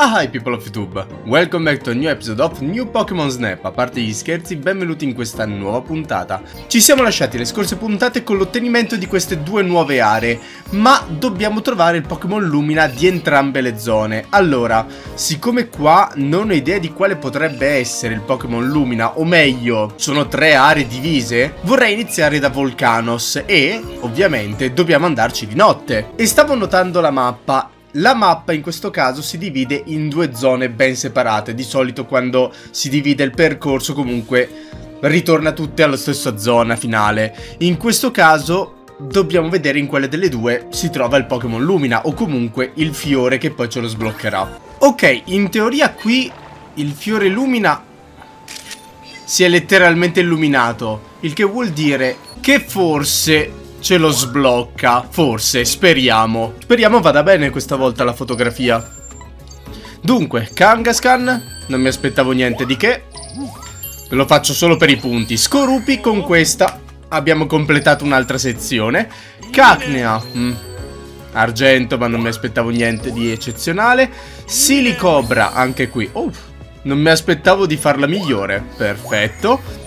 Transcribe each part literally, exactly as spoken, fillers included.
Ah, hi people of YouTube, welcome back to a new episode of New Pokémon Snap. A parte gli scherzi, benvenuti in questa nuova puntata. Ci siamo lasciati le scorse puntate con l'ottenimento di queste due nuove aree, ma dobbiamo trovare il Pokémon Lumina di entrambe le zone. Allora, siccome qua non ho idea di quale potrebbe essere il Pokémon Lumina, o meglio, sono tre aree divise, vorrei iniziare da Volcanos e, ovviamente, dobbiamo andarci di notte. E stavo notando la mappa. La mappa in questo caso si divide in due zone ben separate. Di solito quando si divide il percorso comunque ritorna tutte alla stessa zona finale. In questo caso dobbiamo vedere in quale delle due si trova il Pokémon Lumina, o comunque il fiore che poi ce lo sbloccherà. Ok, in teoria qui il fiore Lumina si è letteralmente illuminato, il che vuol dire che forse ce lo sblocca, forse, speriamo. Speriamo vada bene questa volta la fotografia. Dunque, Kangaskhan, non mi aspettavo niente di che. Lo faccio solo per i punti. Scorupi, con questa abbiamo completato un'altra sezione. Cacnea, mm. argento, ma non mi aspettavo niente di eccezionale. Silicobra, anche qui. Oh, non mi aspettavo di farla migliore. Perfetto.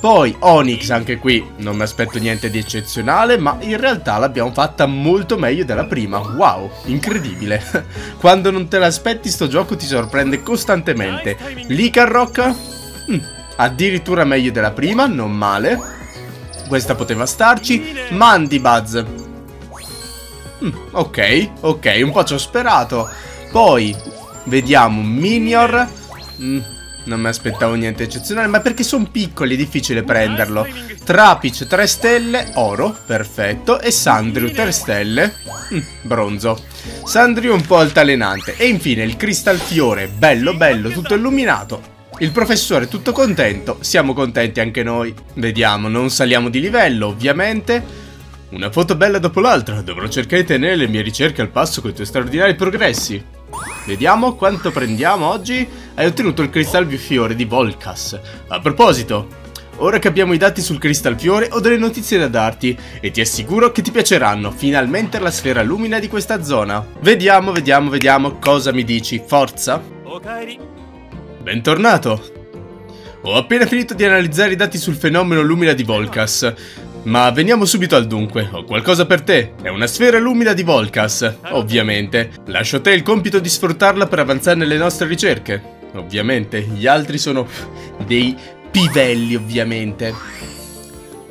Poi Onix, anche qui non mi aspetto niente di eccezionale, ma in realtà l'abbiamo fatta molto meglio della prima. Wow, incredibile. Quando non te l'aspetti sto gioco ti sorprende costantemente. Lycanroc, mm, addirittura meglio della prima, non male. Questa poteva starci. Mandibuzz, mm, ok, ok, un po' ci ho sperato. Poi vediamo Minior, mm, non mi aspettavo niente eccezionale, ma perché sono piccoli è difficile prenderlo. Trapinch tre stelle, oro, perfetto. E Sandriu tre stelle, mm, bronzo. Sandriu un po' altalenante. E infine il Cristal Bifiore, bello bello, tutto illuminato. Il professore tutto contento, siamo contenti anche noi. Vediamo, non saliamo di livello ovviamente. Una foto bella dopo l'altra, dovrò cercare di tenere le mie ricerche al passo con i tuoi straordinari progressi. Vediamo quanto prendiamo oggi. Hai ottenuto il Cristal Bifiore di Volcas. A proposito, ora che abbiamo i dati sul Cristal Bifiore ho delle notizie da darti e ti assicuro che ti piaceranno. Finalmente la sfera lumina di questa zona. Vediamo, vediamo, vediamo cosa mi dici. Forza. Bentornato. Ho appena finito di analizzare i dati sul fenomeno lumina di Volcas, ma veniamo subito al dunque, ho qualcosa per te. È una sfera lumina di Volcas, ovviamente. Lascio a te il compito di sfruttarla per avanzare nelle nostre ricerche. Ovviamente, gli altri sono dei pivelli, ovviamente.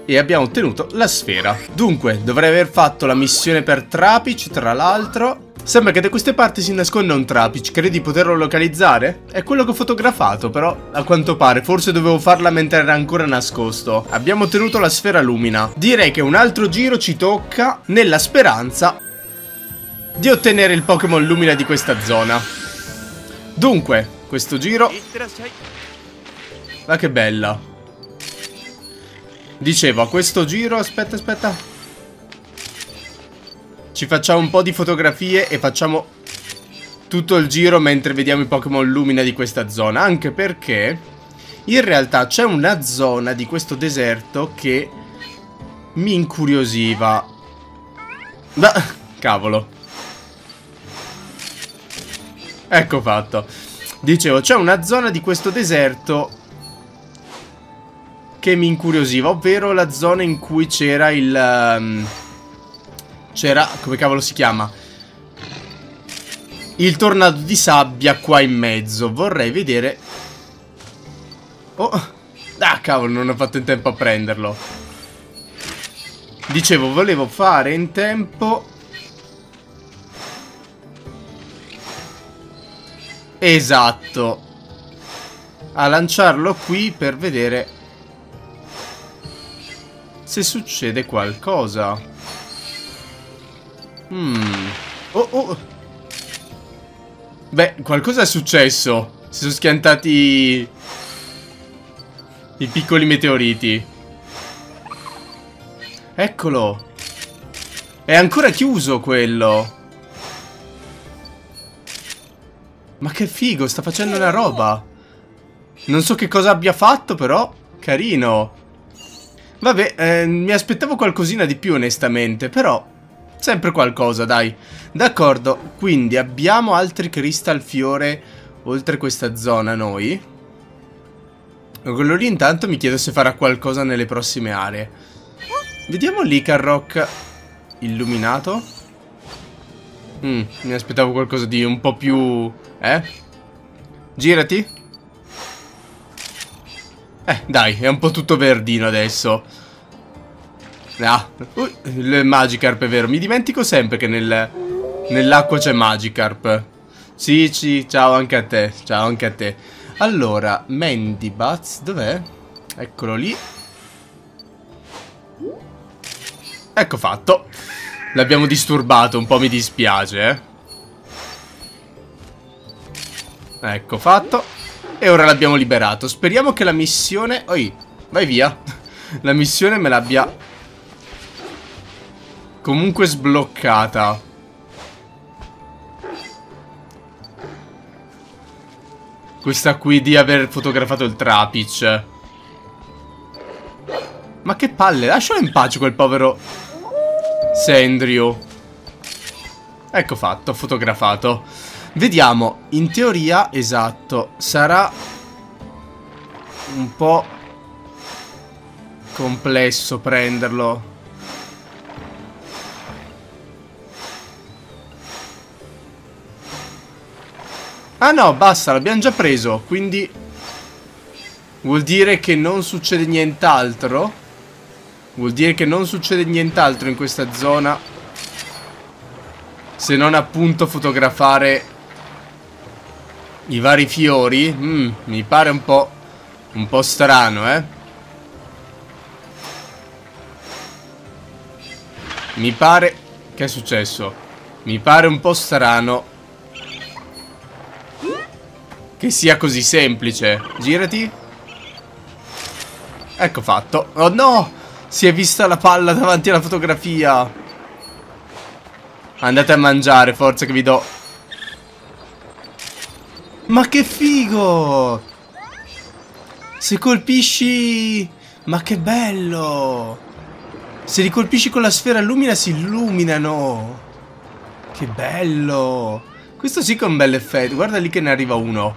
E abbiamo ottenuto la sfera. Dunque, dovrei aver fatto la missione per Trapinch, tra l'altro. Sembra che da queste parti si nasconda un Trapinch, credi di poterlo localizzare? È quello che ho fotografato, però a quanto pare forse dovevo farla mentre era ancora nascosto. Abbiamo ottenuto la sfera lumina. Direi che un altro giro ci tocca nella speranza di ottenere il Pokémon Lumina di questa zona. Dunque, questo giro... Ma che bella. Dicevo, a questo giro... Aspetta, aspetta... Ci facciamo un po' di fotografie e facciamo tutto il giro mentre vediamo i Pokémon Lumina di questa zona. Anche perché in realtà c'è una zona di questo deserto che mi incuriosiva. Ma, cavolo. Ecco fatto. Dicevo, c'è una zona di questo deserto che mi incuriosiva, ovvero la zona in cui c'era il... Um, C'era, come cavolo si chiama? Il tornado di sabbia qua in mezzo. Vorrei vedere... Oh! Ah, cavolo, non ho fatto in tempo a prenderlo. Dicevo, volevo fare in tempo... Esatto. A lanciarlo qui per vedere... se succede qualcosa. Hmm. Oh, oh. Beh, qualcosa è successo. Si sono schiantati i piccoli meteoriti. Eccolo. È ancora chiuso quello. Ma che figo, sta facendo una roba. Non so che cosa abbia fatto, però carino. Vabbè, eh, mi aspettavo qualcosina di più onestamente, però sempre qualcosa, dai. D'accordo, quindi abbiamo altri Cristal Fiore oltre questa zona noi. Quello lì intanto mi chiedo se farà qualcosa nelle prossime aree. Vediamo Lycanroc illuminato. Mm, mi aspettavo qualcosa di un po' più... Eh? Girati. Eh, dai, è un po' tutto verdino adesso. Ah, uh, il Magikarp è vero. Mi dimentico sempre che nel, nell'acqua c'è Magikarp. Sì, sì, ciao anche a te. Ciao anche a te. Allora, Mandibuzz, dov'è? Eccolo lì. Ecco fatto. L'abbiamo disturbato, un po' mi dispiace, eh. Ecco fatto. E ora l'abbiamo liberato. Speriamo che la missione... Oi, vai via. La missione me l'abbia comunque sbloccata. Questa qui di aver fotografato il Trapinch. Ma che palle. Lascialo in pace quel povero... Sandriu. Ecco fatto, fotografato. Vediamo, in teoria, esatto, sarà un po' complesso prenderlo. Ah no, basta, l'abbiamo già preso, quindi vuol dire che non succede nient'altro. Vuol dire che non succede nient'altro in questa zona, se non appunto fotografare i vari fiori. Mm, mi pare un po', un po' strano, eh. Mi pare... Che è successo? Mi pare un po' strano che sia così semplice. Girati. Ecco fatto. Oh no! Si è vista la palla davanti alla fotografia. Andate a mangiare, forza che vi do. Ma che figo! Se colpisci... Ma che bello! Se li colpisci con la sfera lumina si illuminano. Che bello! Questo sì che è un bel effetto. Guarda lì che ne arriva uno.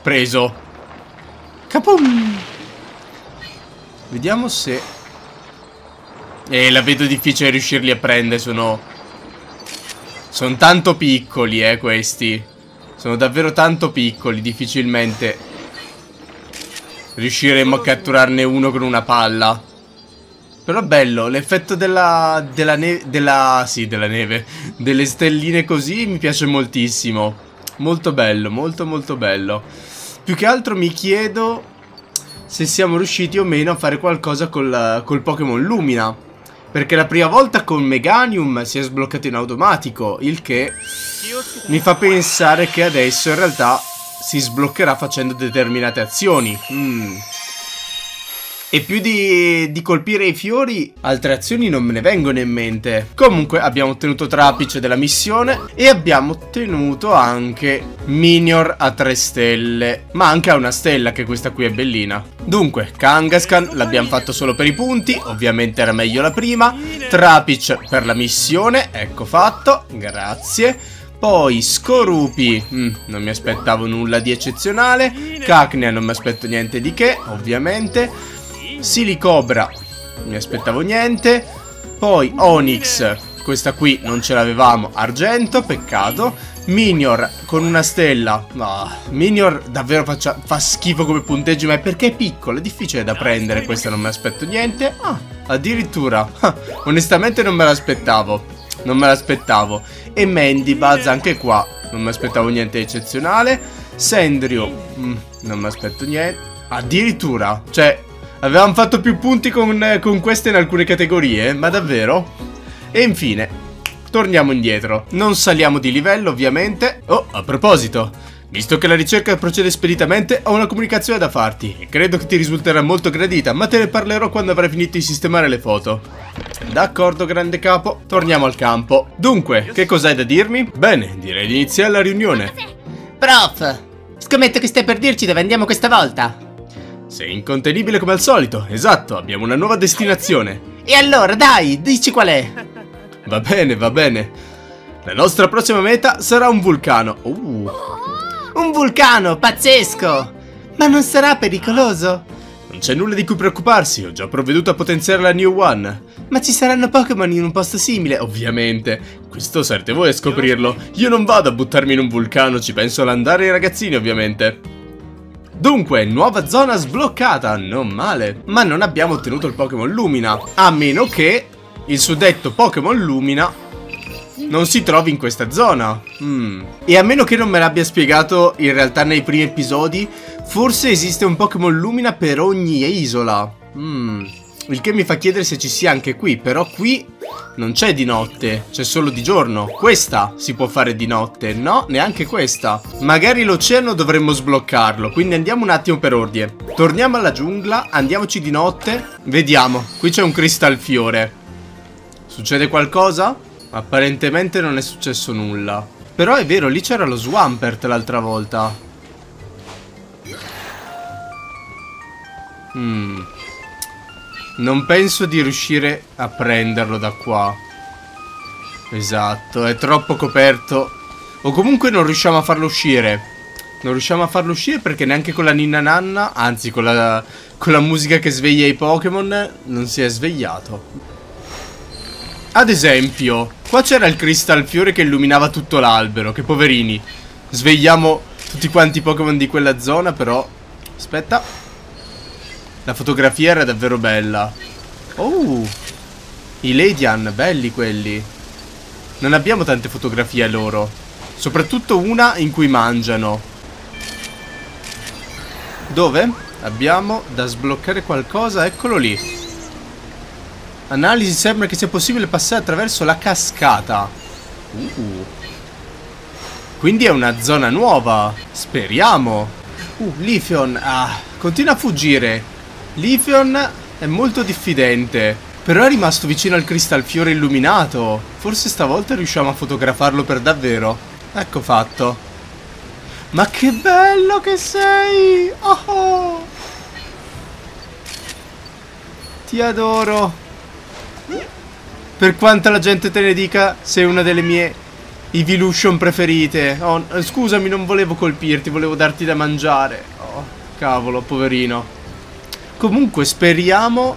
Preso. Capum! Vediamo se... Eh, la vedo difficile riuscirli a prendere, sono... Sono tanto piccoli, eh, questi. Sono davvero tanto piccoli, difficilmente riusciremo a catturarne uno con una palla. Però bello, l'effetto della... Della neve... Della... Sì, della neve. Delle stelline così mi piace moltissimo. Molto bello, molto molto bello. Più che altro mi chiedo... se siamo riusciti o meno a fare qualcosa col, col Pokémon Lumina. Perché la prima volta con Meganium si è sbloccato in automatico, il che mi fa pensare che adesso in realtà si sbloccherà facendo determinate azioni. Mm. E più di, di colpire i fiori, altre azioni non me ne vengono in mente. Comunque abbiamo ottenuto Trapinch della missione e abbiamo ottenuto anche Minior a tre stelle, ma anche a una stella, che questa qui è bellina. Dunque, Kangaskhan l'abbiamo fatto solo per i punti, ovviamente era meglio la prima. Trapinch per la missione, ecco fatto, grazie. Poi Scorupi, mm, non mi aspettavo nulla di eccezionale. Cacnea non mi aspetto niente di che, ovviamente. Silicobra, non mi aspettavo niente. Poi Onix, questa qui non ce l'avevamo, argento, peccato. Minior con una stella, ah, Minior davvero faccia, fa schifo come punteggio, ma è perché è piccolo, è difficile da prendere, questa non mi aspetto niente. Ah, addirittura, ah, onestamente non me l'aspettavo, non me l'aspettavo. E Mandibuzz anche qua, non mi aspettavo niente di eccezionale. Sandriu, mm, non mi aspetto niente, addirittura, cioè... Avevamo fatto più punti con, con queste in alcune categorie, ma davvero? E infine, torniamo indietro. Non saliamo di livello, ovviamente. Oh, a proposito, visto che la ricerca procede speditamente, ho una comunicazione da farti. E credo che ti risulterà molto gradita, ma te ne parlerò quando avrai finito di sistemare le foto. D'accordo, grande capo. Torniamo al campo. Dunque, che cos'hai da dirmi? Bene, direi di iniziare la riunione. Prof, scommetto che stai per dirci dove andiamo questa volta. Sei incontenibile come al solito, esatto, abbiamo una nuova destinazione. E allora dai, dici qual è? Va bene, va bene. La nostra prossima meta sarà un vulcano. Uh. Un vulcano, pazzesco! Ma non sarà pericoloso? Non c'è nulla di cui preoccuparsi, ho già provveduto a potenziare la New One. Ma ci saranno Pokémon in un posto simile? Ovviamente. Questo sarete voi a scoprirlo. Io non vado a buttarmi in un vulcano, ci penso ad andare ai ragazzini ovviamente. Dunque, nuova zona sbloccata, non male. Ma non abbiamo ottenuto il Pokémon Lumina, a meno che il suddetto Pokémon Lumina non si trovi in questa zona. mm. E a meno che non me l'abbia spiegato in realtà nei primi episodi, forse esiste un Pokémon Lumina per ogni isola. mm. Il che mi fa chiedere se ci sia anche qui. Però qui non c'è di notte, c'è solo di giorno. Questa si può fare di notte? No, neanche questa. Magari l'oceano dovremmo sbloccarlo, quindi andiamo un attimo per ordine. Torniamo alla giungla, andiamoci di notte. Vediamo, qui c'è un Cristal Fiore. Succede qualcosa? Apparentemente non è successo nulla. Però è vero, lì c'era lo Swampert l'altra volta. mm. Non penso di riuscire a prenderlo da qua. Esatto, è troppo coperto. O comunque non riusciamo a farlo uscire. Non riusciamo a farlo uscire perché neanche con la ninna nanna, anzi con la, con la musica che sveglia i Pokémon, non si è svegliato. Ad esempio, qua c'era il Cristal Fiore che illuminava tutto l'albero. Che poverini. Svegliamo tutti quanti i Pokémon di quella zona, però... Aspetta. La fotografia era davvero bella. Oh! I Ledian, belli quelli. Non abbiamo tante fotografie loro. Soprattutto una in cui mangiano. Dove? Abbiamo da sbloccare qualcosa, eccolo lì. Analisi, sembra che sia possibile passare attraverso la cascata. uh. Quindi è una zona nuova. Speriamo. Uh, Leafeon, ah, continua a fuggire. Leafeon è molto diffidente. Però è rimasto vicino al Cristal Fiore illuminato. Forse stavolta riusciamo a fotografarlo per davvero. Ecco fatto. Ma che bello che sei. oh oh. Ti adoro. Per quanto la gente te ne dica, sei una delle mie Eeveelution preferite. Oh, scusami, non volevo colpirti, volevo darti da mangiare. Oh, cavolo, poverino. Comunque speriamo,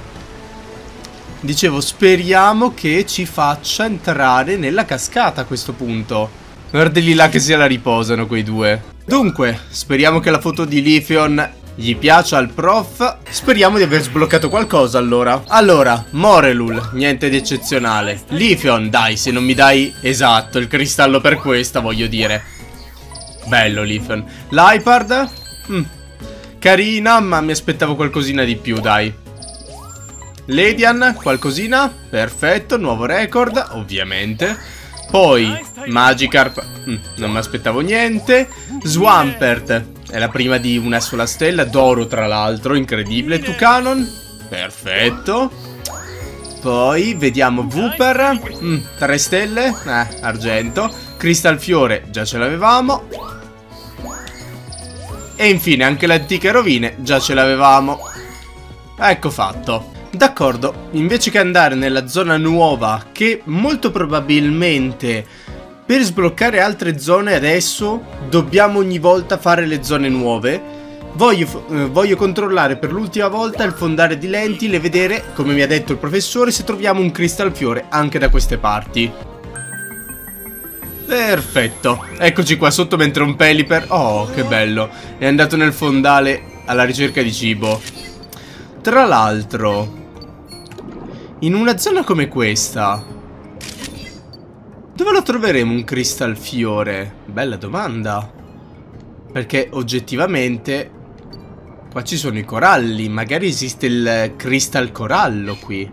dicevo, speriamo che ci faccia entrare nella cascata a questo punto. Guardali là che se la riposano quei due. Dunque, speriamo che la foto di Leafeon gli piace al prof. Speriamo di aver sbloccato qualcosa allora. Allora, Morelul, niente di eccezionale. Leafeon, dai, se non mi dai... Esatto, il cristallo per questa, voglio dire. Bello Leafeon. L'Hypard? Mm. Carina, ma mi aspettavo qualcosina di più, dai. Ledian, qualcosina. Perfetto, nuovo record, ovviamente. Poi, Magikarp. Mm, non mi aspettavo niente. Swampert. È la prima di una sola stella, d'oro tra l'altro, incredibile. Tucanon, perfetto. Poi vediamo Wooper, mm, tre stelle, eh, argento. Cristal Fiore, già ce l'avevamo. E infine anche le antiche rovine, già ce l'avevamo. Ecco fatto. D'accordo, invece che andare nella zona nuova, che molto probabilmente... Per sbloccare altre zone adesso dobbiamo ogni volta fare le zone nuove. Voglio, eh, voglio controllare per l'ultima volta il fondale di lentille e vedere, come mi ha detto il professore, se troviamo un Cristal Fiore anche da queste parti. Perfetto, eccoci qua sotto mentre un Peli per... Oh, che bello, è andato nel fondale alla ricerca di cibo. Tra l'altro, in una zona come questa... Dove lo troveremo un Cristal Fiore? Bella domanda. Perché oggettivamente qua ci sono i coralli. Magari esiste il Cristal Corallo qui.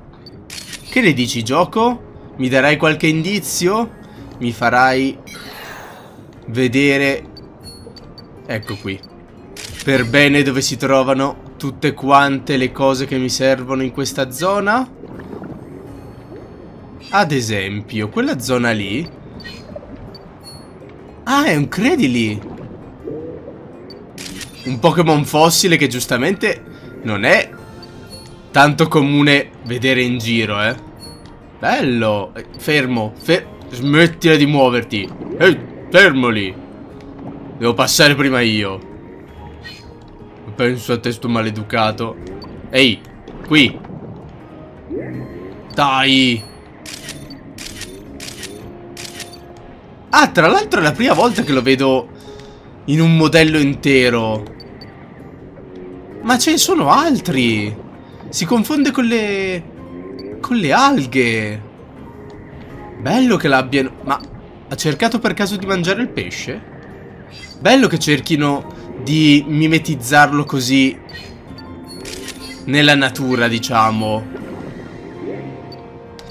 Che ne dici, gioco? Mi darai qualche indizio? Mi farai vedere. Ecco qui. Per bene dove si trovano tutte quante le cose che mi servono in questa zona. Ad esempio, quella zona lì... Ah, è un Cradily! Un Pokémon fossile che giustamente non è tanto comune vedere in giro, eh. Bello. Fermo. Fer Smettila di muoverti. Ehi, fermo lì. Devo passare prima io. Penso a te, sto maleducato. Ehi, qui. Dai. Ah, tra l'altro è la prima volta che lo vedo in un modello intero. Ma ce ne sono altri. Si confonde con le... con le alghe. Bello che l'abbiano... Ma ha cercato per caso di mangiare il pesce? Bello che cerchino di mimetizzarlo così nella natura, diciamo.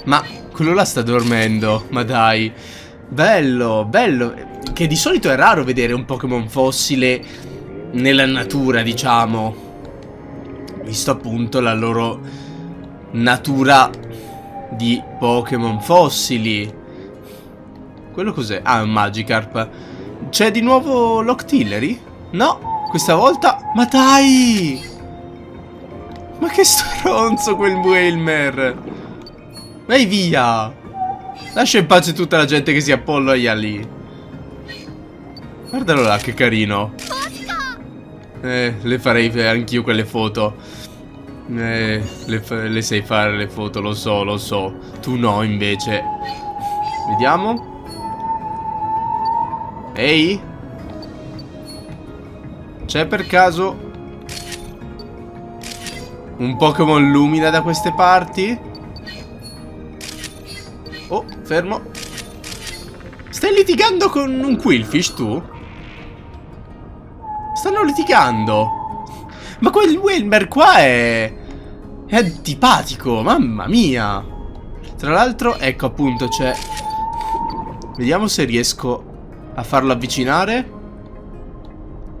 Ma quello là sta dormendo. Ma dai. Bello, bello. Che di solito è raro vedere un Pokémon fossile nella natura, diciamo, visto appunto la loro natura di Pokémon fossili. Quello cos'è? Ah, è un Magikarp. C'è di nuovo l'Octillery? No, questa volta... Ma dai! Ma che stronzo quel Wilmer! Vai via! Lascia in pace tutta la gente che si appoggia lì. Guardalo là, che carino. Eh, le farei anch'io quelle foto. Eh, le, le sai fare le foto, lo so, lo so. Tu no, invece. Vediamo. Ehi. C'è per caso un Pokémon Lumina da queste parti? Oh, fermo. Stai litigando con un Quillfish, tu? Stanno litigando. Ma quel Wilmer qua è... è antipatico, mamma mia. Tra l'altro, ecco appunto, c'è... Vediamo se riesco a farlo avvicinare.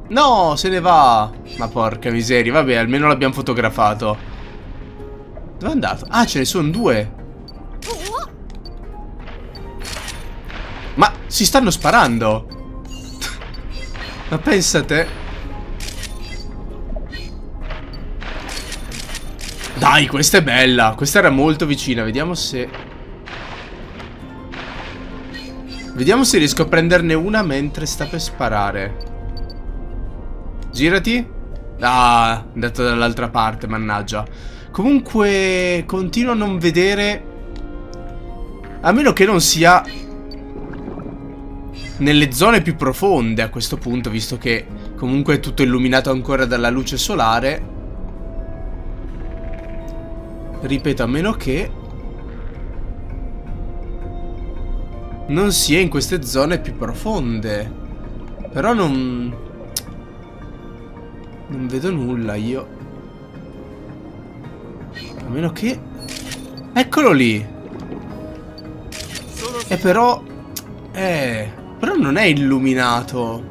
No, se ne va. Ma porca miseria, vabbè, almeno l'abbiamo fotografato. Dove è andato? Ah, ce ne sono due. Ma si stanno sparando. Ma pensate. Dai, questa è bella. Questa era molto vicina. Vediamo se... Vediamo se riesco a prenderne una mentre sta per sparare. Girati. Ah, è andata dall'altra parte, mannaggia. Comunque continuo a non vedere, a meno che non sia nelle zone più profonde a questo punto, visto che comunque è tutto illuminato ancora dalla luce solare. Ripeto, a meno che non sia in queste zone più profonde. Però non... non vedo nulla io. A meno che... Eccolo lì. E però... Eh... però non è illuminato.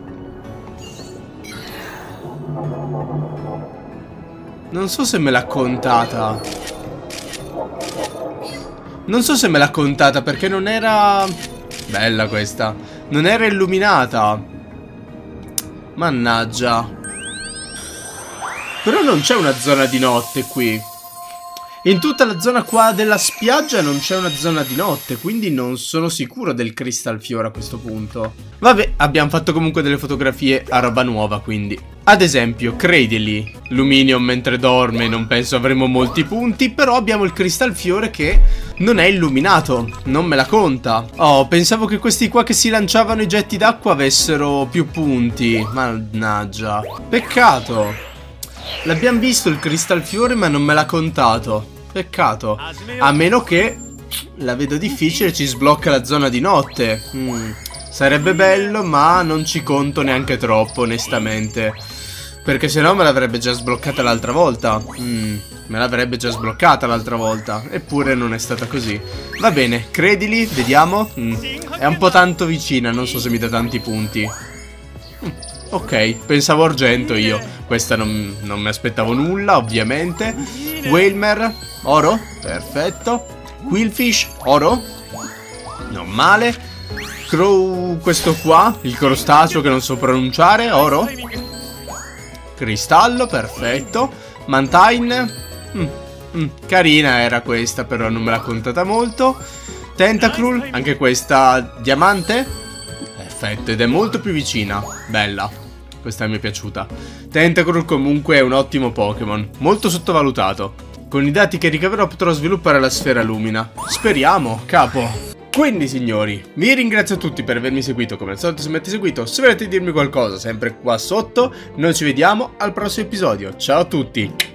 Non so se me l'ha contata. Non so se me l'ha contata perché non era... Bella questa. Non era illuminata. Mannaggia. Però non c'è una zona di notte qui. In tutta la zona qua della spiaggia non c'è una zona di notte, quindi non sono sicuro del Cristal Bifiore a questo punto. Vabbè, abbiamo fatto comunque delle fotografie a roba nuova, quindi. Ad esempio, Cradily, Luminium mentre dorme, non penso avremo molti punti, però abbiamo il Cristal Bifiore che non è illuminato, non me la conta. Oh, pensavo che questi qua che si lanciavano i getti d'acqua avessero più punti, mannaggia. Peccato. L'abbiamo visto il Cristal Bifiore ma non me l'ha contato. Peccato. A meno che... la vedo difficile, ci sblocca la zona di notte. mm. Sarebbe bello, ma non ci conto neanche troppo, onestamente. Perché sennò me l'avrebbe già sbloccata l'altra volta. mm. Me l'avrebbe già sbloccata l'altra volta. Eppure non è stata così. Va bene, Cradily, vediamo. mm. È un po' tanto vicina, non so se mi dà tanti punti. mm. Ok, pensavo argento io. Questa non, non mi aspettavo nulla, ovviamente. Wilmer, oro, perfetto. Quillfish, oro. Non male. Crow, questo qua, il crostaceo che non so pronunciare, oro. Cristallo, perfetto. Mantine, hm, mm, carina era questa, però non me l'ha contata molto. Tentacruel, anche questa diamante. Perfetto, ed è molto più vicina. Bella, questa mi è piaciuta. Tentacruel comunque è un ottimo Pokémon, molto sottovalutato. Con i dati che ricaverò potrò sviluppare la sfera Lumina. Speriamo, capo. Quindi signori, vi ringrazio tutti per avermi seguito, come al solito se mi avete seguito, se volete dirmi qualcosa sempre qua sotto, noi ci vediamo al prossimo episodio, ciao a tutti!